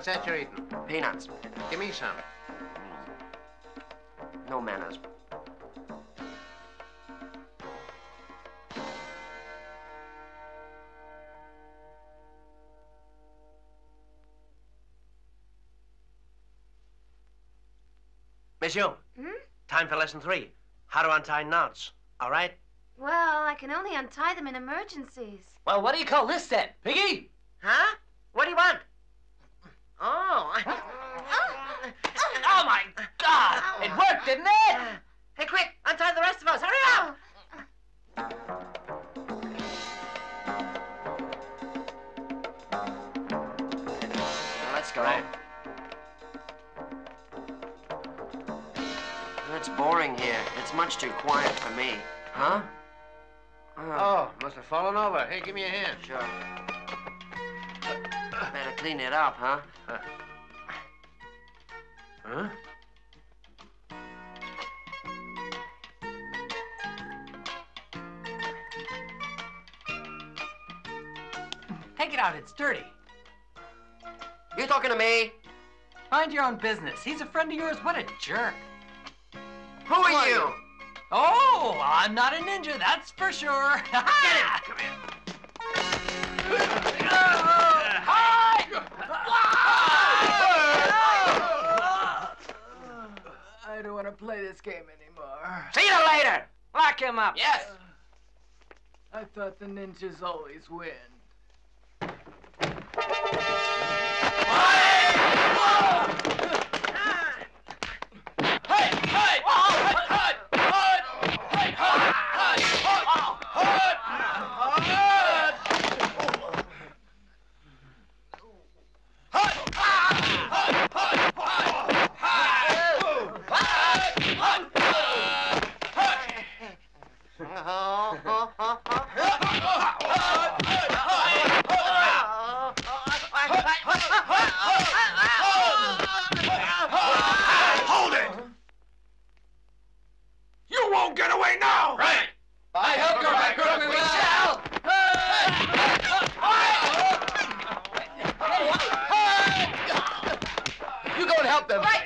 What's that you're eating? Peanuts. Give me some. No manners. Miss Yu, time for lesson 3. How to untie knots, all right? Well, I can only untie them in emergencies. Well, what do you call this then, Piggy? Huh? What do you want? Oh, oh my God! It worked, didn't it? Hey, quick, untie the rest of us. Hurry up! Let's go. Right. It's boring here. It's much too quiet for me. Huh? Oh, must have fallen over. Hey, give me a hand. Sure. Better clean it up, huh? Huh? Take it out. It's dirty. You talking to me? Mind your own business. He's a friend of yours. What a jerk. Who are you? Oh, I'm not a ninja, that's for sure. Get it! Come here. I don't want to play this game anymore. See you later. Lock him up. Yes. I thought the ninjas always win. Hold it! You won't get away now! Right! I hope you're back up. We shall! You go and help them. Right!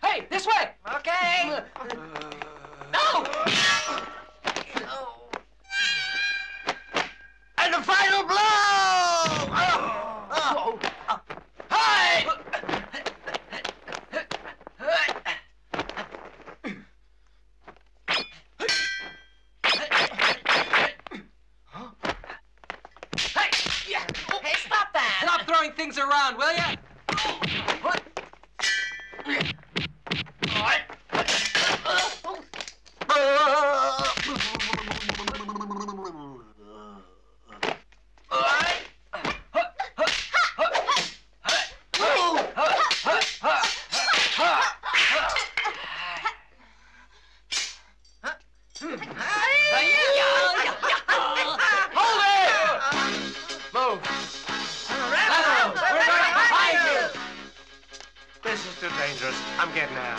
Hey, this way! Okay! things around, will ya? What? I'm getting out.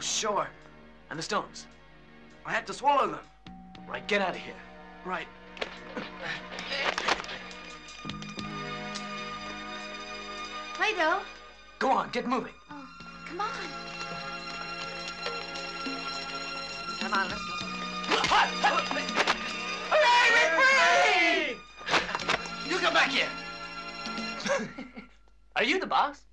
Sure. And the stones. I had to swallow them. Right, get out of here. Right. Play-Doh. Go on, get moving. Oh, come on. Come on, let's go. Hooray, we're free! You come back here. Are you the boss?